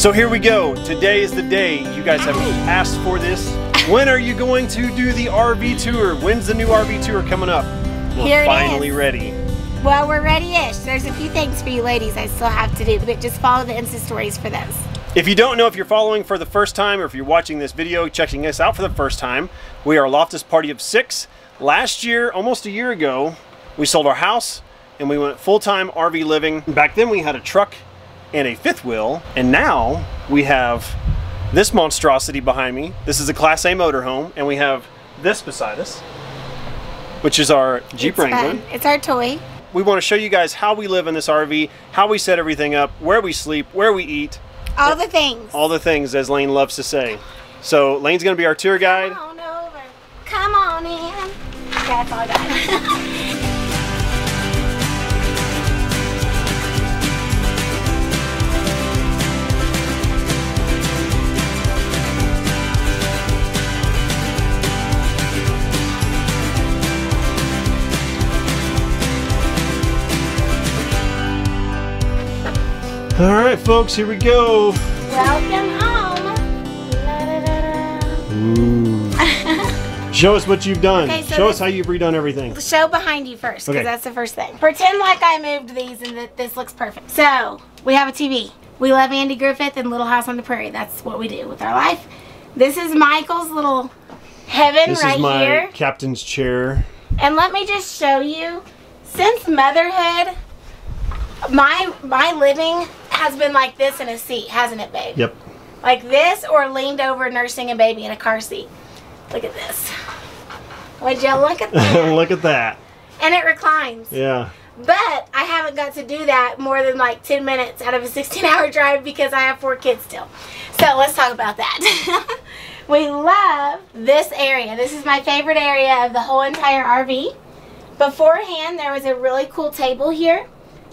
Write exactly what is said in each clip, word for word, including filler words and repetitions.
So here we go. Today is the day. You guys have asked for this. When are you going to do the R V tour? When's the new R V tour coming up? We're here finally is. ready. Well, we're ready-ish. There's a few things for you ladies I still have to do, but just follow the Insta stories for those. If you don't know, if you're following for the first time, or if you're watching this video, checking us out for the first time, we are Loftis Party of Six. Last year, almost a year ago, we sold our house and we went full-time R V living. Back then we had a truck and a fifth wheel, and now we have this monstrosity behind me. This is a Class A motorhome, and we have this beside us, which is our Jeep Wrangler. It's our toy. We want to show you guys how we live in this R V, how we set everything up, where we sleep, where we eat. All the things. All the things, as Laine loves to say. So Laine's going to be our tour guide. Come on over. Come on in. That's all I got. All right, folks, here we go. Welcome home. Da, da, da, da. Ooh. Show us what you've done. Okay, so show us how you've redone everything. Show behind you first, because okay. that's the first thing. Pretend like I moved these and that this looks perfect. So, we have a T V. We love Andy Griffith and Little House on the Prairie. That's what we do with our life. This is Michael's little heaven this right here. This is my here. captain's chair. And let me just show you, since motherhood, my my living has been like this in a seat, hasn't it, babe? Yep. Like this, or leaned over nursing a baby in a car seat. Look at this. Would you look at that? Look at that. And it reclines. Yeah. But I haven't got to do that more than like ten minutes out of a sixteen hour drive because I have four kids still. So let's talk about that. We love this area. This is my favorite area of the whole entire R V. Beforehand, there was a really cool table here.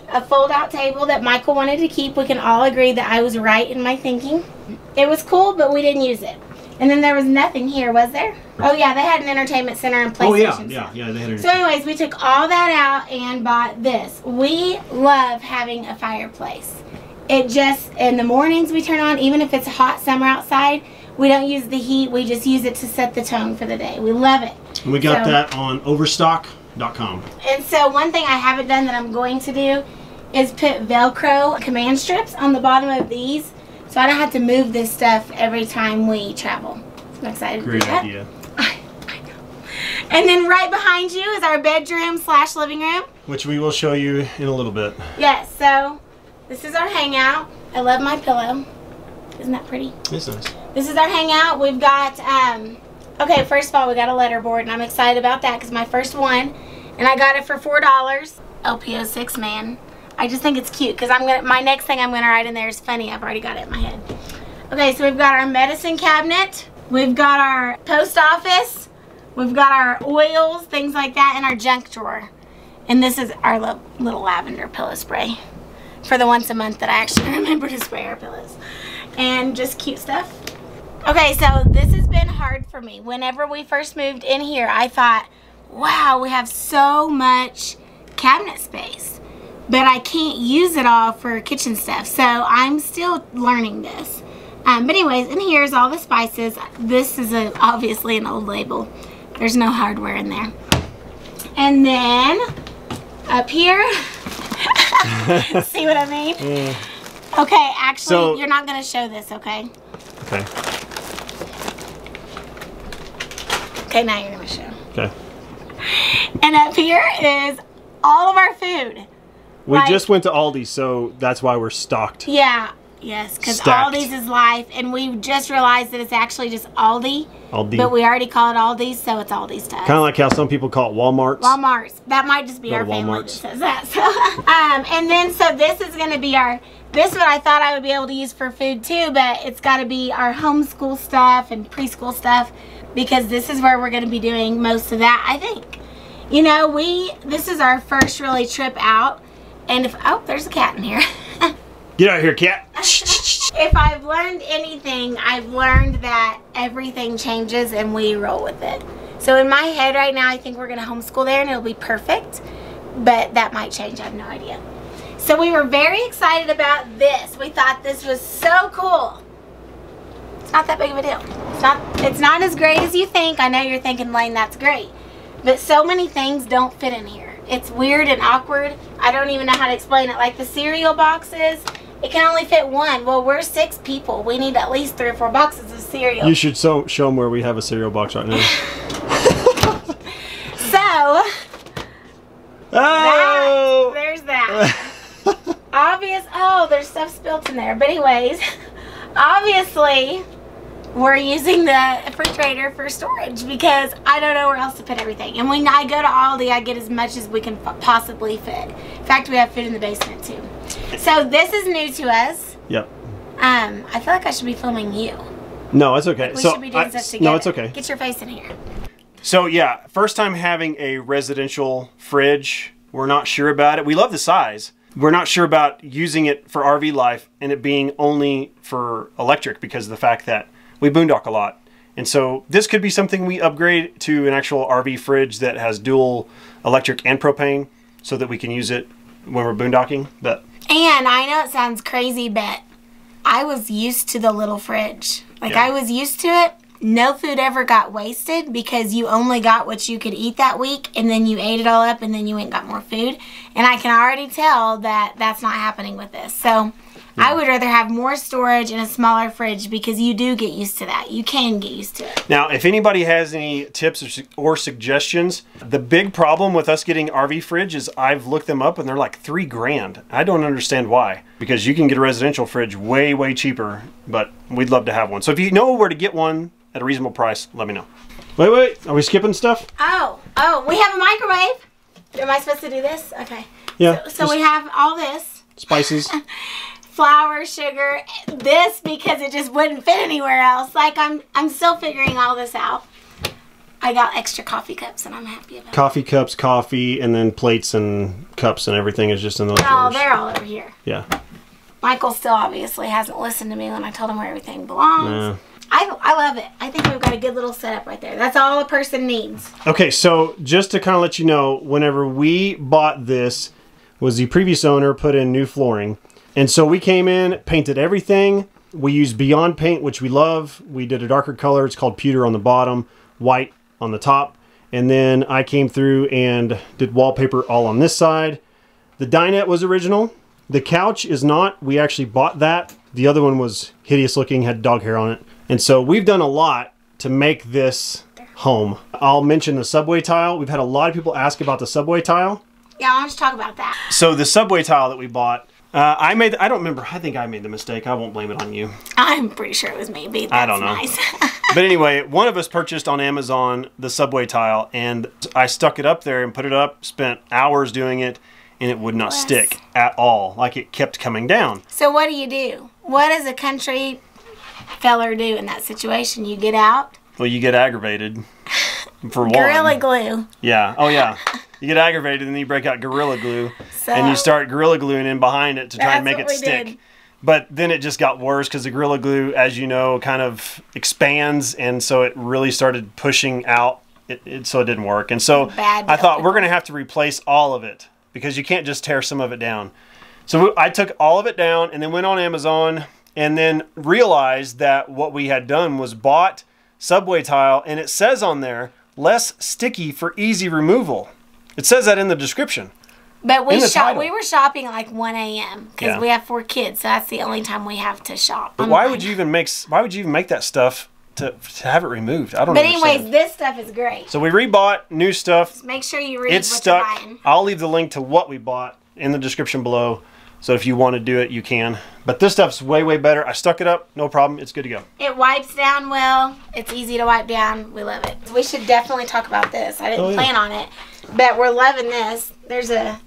A fold-out table that Michael wanted to keep. We can all agree that I was right in my thinking. It was cool, but we didn't use it. And then there was nothing here, was there? Oh yeah, they had an entertainment center and PlayStation. Oh yeah, yeah, yeah, they had. So anyways, we took all that out and bought this. We love having a fireplace. It just, in the mornings we turn on, even if it's a hot summer outside, we don't use the heat, we just use it to set the tone for the day. We love it. And we got so, that on overstock dot com. And so one thing I haven't done that I'm going to do is put Velcro command strips on the bottom of these, so I don't have to move this stuff every time we travel. I'm excited. Great to do that. idea. I, I know. And then right behind you is our bedroom slash living room, which we will show you in a little bit. Yes. So this is our hangout. I love my pillow. Isn't that pretty? It's nice. This is our hangout. We've got. Um, okay. First of all, we got a letter board, and I'm excited about that because my first one, and I got it for four dollars. L P O six, man. I just think it's cute because I'm gonna. My next thing I'm gonna write in there is funny. I've already got it in my head. Okay, so we've got our medicine cabinet. We've got our post office. We've got our oils, things like that, and our junk drawer. And this is our lo little lavender pillow spray for the once a month that I actually remember to spray our pillows. And just cute stuff. Okay, so this has been hard for me. Whenever we first moved in here, I thought, wow, we have so much cabinet space. But I can't use it all for kitchen stuff, so I'm still learning this. Um, but anyways, and here's all the spices. This is a, obviously an old label. There's no hardware in there. And then up here, see what I mean? Yeah. Okay, actually, so, you're not gonna show this, okay? Okay. Okay, now you're gonna show. Okay. And up here is all of our food. We like, just went to Aldi, so that's why we're stocked. Yeah, yes, because Aldi's is life, and we just realized that it's actually just Aldi. Aldi. But we already call it Aldi's, so it's Aldi's time. Kind of like how some people call it Walmart's. Walmart's. That might just be Not our family that says that. So, um, and then, so this is going to be our, this is what I thought I would be able to use for food too, but it's got to be our homeschool stuff and preschool stuff, because this is where we're going to be doing most of that, I think. You know, we, this is our first really trip out. And if, oh, there's a cat in here. Get out of here, cat. If I've learned anything, I've learned that everything changes and we roll with it. So in my head right now, I think we're gonna homeschool there and it'll be perfect, but that might change, I have no idea. So we were very excited about this. We thought this was so cool. It's not that big of a deal. It's not, it's not as great as you think. I know you're thinking, Laine, that's great. But so many things don't fit in here. It's weird and awkward. I don't even know how to explain it. Like the cereal boxes, it can only fit one. Well, we're six people. We need at least three or four boxes of cereal. You should so show them where we have a cereal box right now. So, oh! That, there's that. Obvious. Oh, there's stuff spilled in there. But anyways, obviously, we're using the refrigerator for storage because I don't know where else to put everything. And when I go to Aldi, I get as much as we can possibly fit. In fact, we have food in the basement too. So this is new to us. Yep. Um, I feel like I should be filming you. No, it's okay. We so should be doing I, stuff together. No, it's okay. Get your face in here. So yeah, first time having a residential fridge. We're not sure about it. We love the size. We're not sure about using it for R V life and it being only for electric because of the fact that we boondock a lot. And so this could be something we upgrade to an actual R V fridge that has dual electric and propane so that we can use it when we're boondocking. But and I know it sounds crazy, but I was used to the little fridge. Like yeah. I was used to it. No food ever got wasted because you only got what you could eat that week and then you ate it all up and then you went and got more food. And I can already tell that that's not happening with this. So I would rather have more storage in a smaller fridge because you do get used to that. You can get used to it. Now, if anybody has any tips or, su or suggestions, the big problem with us getting R V fridge is I've looked them up and they're like three grand. I don't understand why, because you can get a residential fridge way, way cheaper, but we'd love to have one. So if you know where to get one at a reasonable price, let me know. Wait, wait, are we skipping stuff? Oh, oh, we have a microwave. Am I supposed to do this? Okay. Yeah. So, so we have all this. Spices. Flour, sugar, this because it just wouldn't fit anywhere else. Like I'm I'm still figuring all this out. I got extra coffee cups and I'm happy about it. Coffee cups, coffee, and then plates and cups and everything is just in those. Oh, they're all over here. Yeah. Michael still obviously hasn't listened to me when I told him where everything belongs. Yeah. I, I love it. I think we've got a good little setup right there. That's all a person needs. Okay, so just to kind of let you know, whenever we bought this, was the previous owner put in new flooring. And so we came in, painted everything. We used Beyond Paint, which we love. We did a darker color. It's called Pewter on the bottom, white on the top. And then I came through and did wallpaper all on this side. The dinette was original. The couch is not. We actually bought that. The other one was hideous looking, had dog hair on it. And so we've done a lot to make this home. I'll mention the subway tile. We've had a lot of people ask about the subway tile. Yeah, I want to talk about that. So the subway tile that we bought, Uh, I made, I don't remember, I think I made the mistake. I won't blame it on you. I'm pretty sure it was me, but that's I don't know. Nice. But anyway, one of us purchased on Amazon the subway tile, and I stuck it up there and put it up, spent hours doing it, and it would not yes. stick at all. Like, it kept coming down. So what do you do? What does a country feller do in that situation? You get out? Well, you get aggravated, for one. Gorilla glue. Yeah, oh yeah. You get aggravated and then you break out Gorilla Glue so, and you start Gorilla Gluing in behind it to try and make it stick. Did. But then it just got worse because the Gorilla Glue, as you know, kind of expands and so it really started pushing out, it, it, so it didn't work. And so Bad I thought we're going to have to replace all of it because you can't just tear some of it down. So I took all of it down and then went on Amazon and then realized that what we had done was bought subway tile and it says on there, less sticky for easy removal. It says that in the description. But we shop, we were shopping like one A M because yeah. we have four kids, so that's the only time we have to shop. But I'm why like, would you even make why would you even make that stuff to, to have it removed? I don't know. But anyways, understand. This stuff is great. So we rebought new stuff. Just make sure you read it's what stuck. You're buying. I'll leave the link to what we bought in the description below. So if you want to do it, you can. But this stuff's way, way better. I stuck it up. No problem. It's good to go. It wipes down well. It's easy to wipe down. We love it. We should definitely talk about this. I didn't oh, yeah. plan on it, but we're loving this. There's a...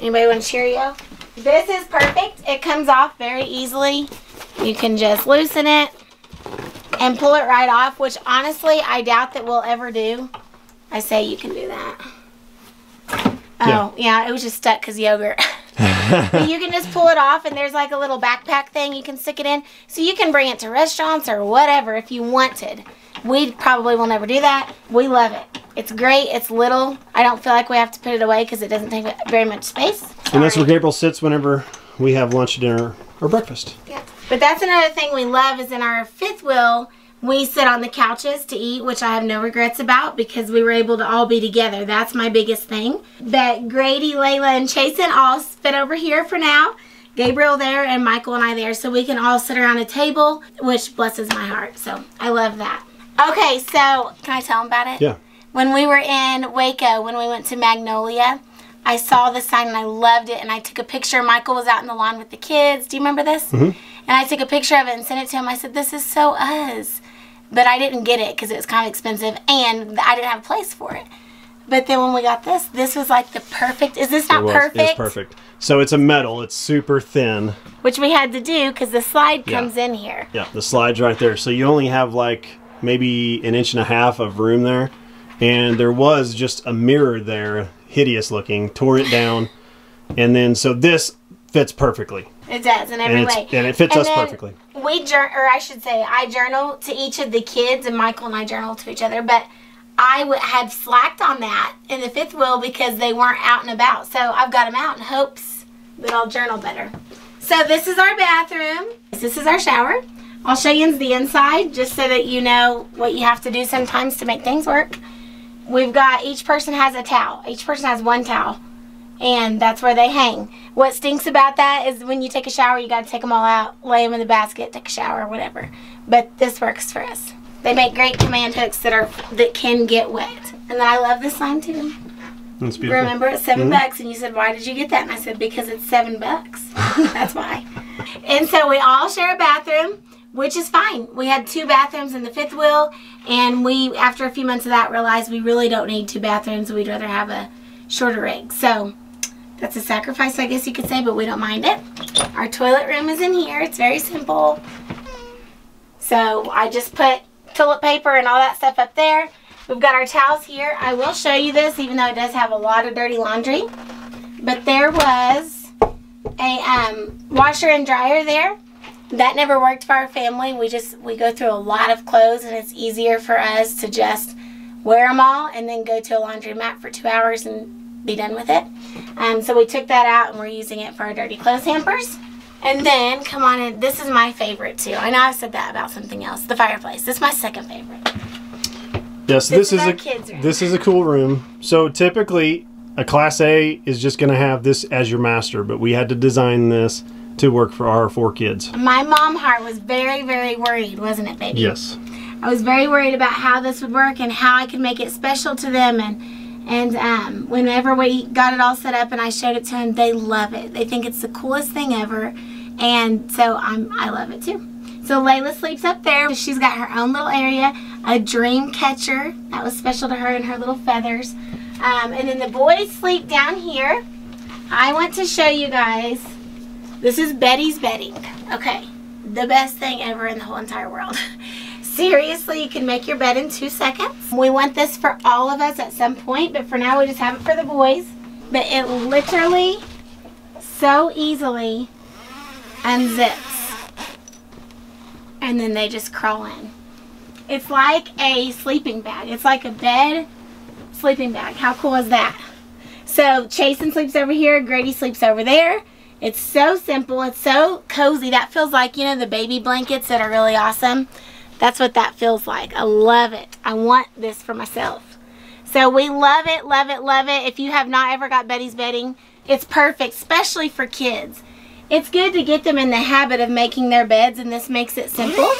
Anybody want a Cheerio? This is perfect. It comes off very easily. You can just loosen it and pull it right off, which honestly, I doubt that we'll ever do. I say you can do that. Oh, yeah, yeah it was just stuck because yogurt. But you can just pull it off and there's like a little backpack thing you can stick it in. So you can bring it to restaurants or whatever if you wanted. We probably will never do that. We love it. It's great. It's little. I don't feel like we have to put it away because it doesn't take very much space. And that's where Gabriel sits whenever we have lunch, dinner, or breakfast. Yeah. But that's another thing we love is in our fifth wheel, we sit on the couches to eat, which I have no regrets about because we were able to all be together. That's my biggest thing. But Grady, Layla, and Chasen all fit over here for now. Gabriel there and Michael and I there. So we can all sit around a table, which blesses my heart. So I love that. Okay, so can I tell them about it? Yeah. When we were in Waco, when we went to Magnolia, I saw the sign and I loved it. And I took a picture. Michael was out in the lawn with the kids. Do you remember this? Mm-hmm. And I took a picture of it and sent it to him. I said, this is so us. But I didn't get it because it was kind of expensive and I didn't have a place for it. But then when we got this, this was like the perfect. Is this not it was, perfect? It's perfect. So it's a metal. It's super thin. Which we had to do because the slide yeah. comes in here. Yeah, the slide's right there. So you only have like maybe an inch and a half of room there. And there was just a mirror there, hideous looking, tore it down. And then so this fits perfectly. It does in every and way. And it fits and us perfectly. We journal, or I should say, I journal to each of the kids and Michael and I journal to each other. But I w had slacked on that in the fifth wheel because they weren't out and about. So I've got them out in hopes that I'll journal better. So this is our bathroom. This is our shower. I'll show you the inside just so that you know what you have to do sometimes to make things work. We've got, each person has a towel. Each person has one towel. And that's where they hang. What stinks about that is when you take a shower, you got to take them all out, lay them in the basket, take a shower, whatever. But this works for us. They make great command hooks that are that can get wet. And then I love this line too. That's beautiful. Remember, it's seven mm-hmm. bucks, and you said, "Why did you get that?" And I said, "Because it's seven bucks. That's why." And so we all share a bathroom, which is fine. We had two bathrooms in the fifth wheel, and we, after a few months of that, realized we really don't need two bathrooms. We'd rather have a shorter rig. So that's a sacrifice, I guess you could say, but we don't mind it. Our toilet room is in here. It's very simple. So I just put toilet paper and all that stuff up there. We've got our towels here. I will show you this, even though it does have a lot of dirty laundry. But there was a um, washer and dryer there. That never worked for our family. We just, we go through a lot of clothes, and it's easier for us to just wear them all and then go to a laundromat for two hours and be done with it. Um, so we took that out, and we're using it for our dirty clothes hampers. And then, come on in, this is my favorite too. I know I've said that about something else, the fireplace. This is my second favorite. Yes, this, this is, is a kids room. This is a cool room. So typically, a Class A is just gonna have this as your master, but we had to design this to work for our four kids. My mom heart was very, very worried, wasn't it, baby? Yes. I was very worried about how this would work and how I could make it special to them. And And um, whenever we got it all set up and I showed it to them, they love it. They think it's the coolest thing ever. And so I'm, I love it too. So Layla sleeps up there. She's got her own little area, a dream catcher. That was special to her and her little feathers. Um, and then the boys sleep down here. I want to show you guys. This is Beddy's bedding. Okay, the best thing ever in the whole entire world. Seriously, you can make your bed in two seconds. We want this for all of us at some point, but for now we just have it for the boys. But it literally so easily unzips. And then they just crawl in. It's like a sleeping bag. It's like a bed sleeping bag. How cool is that? So Chasen sleeps over here. Grady sleeps over there. It's so simple. It's so cozy. That feels like, you know, the baby blankets that are really awesome. That's what that feels like. I love it. I want this for myself. So we love it, love it, love it. If you have not ever got Beddy's bedding, it's perfect, especially for kids. It's good to get them in the habit of making their beds, and this makes it simple.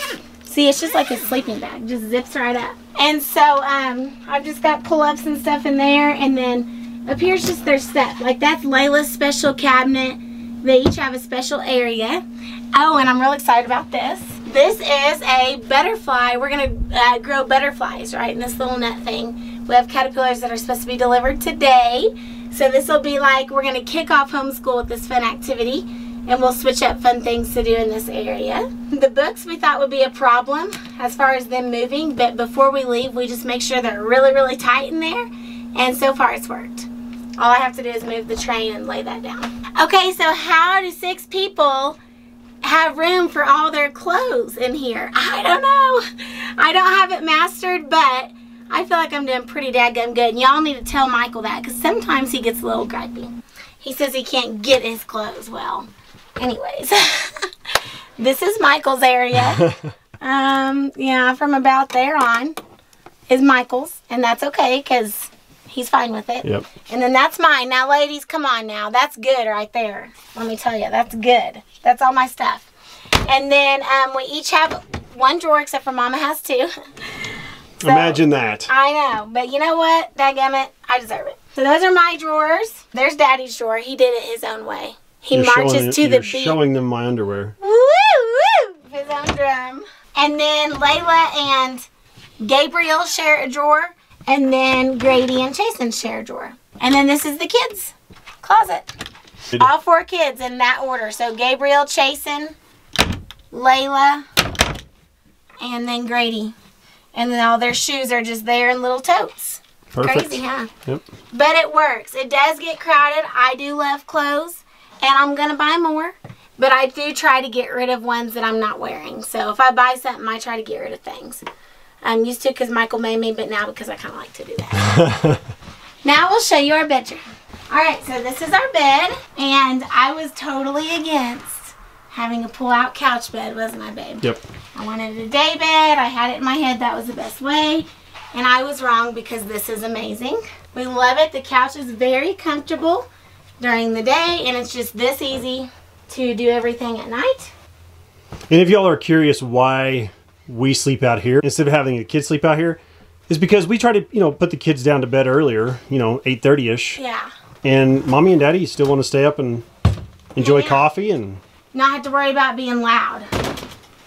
See, it's just like a sleeping bag. Just zips right up. And so um, I've just got pull-ups and stuff in there, and then up here's just their stuff. Like, that's Layla's special cabinet. They each have a special area. Oh, and I'm real excited about this. This is a butterfly. We're going to uh, grow butterflies, right, in this little net thing. We have caterpillars that are supposed to be delivered today. So this will be like, we're going to kick off homeschool with this fun activity, and we'll switch up fun things to do in this area. The books we thought would be a problem as far as them moving, but before we leave, we just make sure they're really, really tight in there, and so far it's worked. All I have to do is move the train and lay that down. Okay, so how do six people have room for all their clothes in here? I don't know. I don't have it mastered, but I feel like I'm doing pretty dadgum good. And y'all need to tell Michael that, because sometimes he gets a little gripey. He says he can't get his clothes well. Anyways, this is Michael's area. um, yeah, from about there on is Michael's, and that's okay because he's fine with it. Yep. And then that's mine. Now, ladies, come on now. That's good right there. Let me tell you, that's good. That's all my stuff. And then um, we each have one drawer, except for Mama has two. So, imagine that. I know, but you know what? Dadgummit, I deserve it. So those are my drawers. There's Daddy's drawer. He did it his own way. He you're marches to you're the beat. Showing them my underwear. Woo woo! His own drum. And then Layla and Gabriel share a drawer, and then Grady and Chasen share a drawer. And then this is the kids' closet. All four kids in that order. So Gabriel, Chasen, Layla, and then Grady. And then all their shoes are just there in little totes. Perfect. Crazy, huh? Yep. But it works. It does get crowded. I do love clothes, and I'm going to buy more. But I do try to get rid of ones that I'm not wearing. So if I buy something, I try to get rid of things. I'm used to because Michael made me, but now because I kind of like to do that. Now we'll show you our bedroom. All right, so this is our bed, and I was totally against having a pull-out couch bed, wasn't I, babe? Yep. I wanted a day bed. I had it in my head that was the best way, and I was wrong because this is amazing. We love it. The couch is very comfortable during the day, and it's just this easy to do everything at night. And if y'all are curious why we sleep out here instead of having the kids sleep out here, is because we try to, you know, put the kids down to bed earlier, you know, eight thirty-ish. Yeah. And Mommy and Daddy still want to stay up and enjoy yeah. coffee and not have to worry about being loud.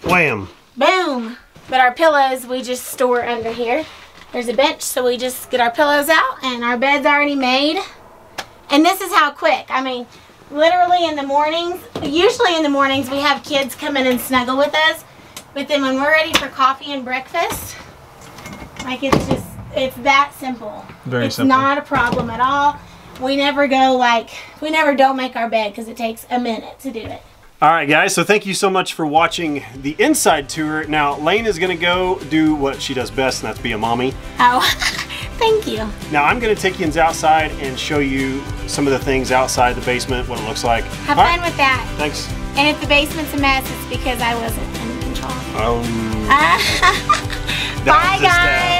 Wham. Boom. But our pillows we just store under here. There's a bench, so we just get our pillows out, and our bed's already made. And this is how quick. I mean, literally in the mornings, usually in the mornings we have kids come in and snuggle with us. But then when we're ready for coffee and breakfast, like it's just, it's that simple. Very it's simple. It's not a problem at all. We never go like, we never don't make our bed because it takes a minute to do it. All right, guys, so thank you so much for watching the inside tour. Now, Laine is going to go do what she does best, and that's be a mommy. Oh, thank you. Now, I'm going to take you outside and show you some of the things outside the basement, what it looks like. Have All fun right. with that. Thanks. And if the basement's a mess, it's because I wasn't in control. Oh. Um, uh, bye, guys.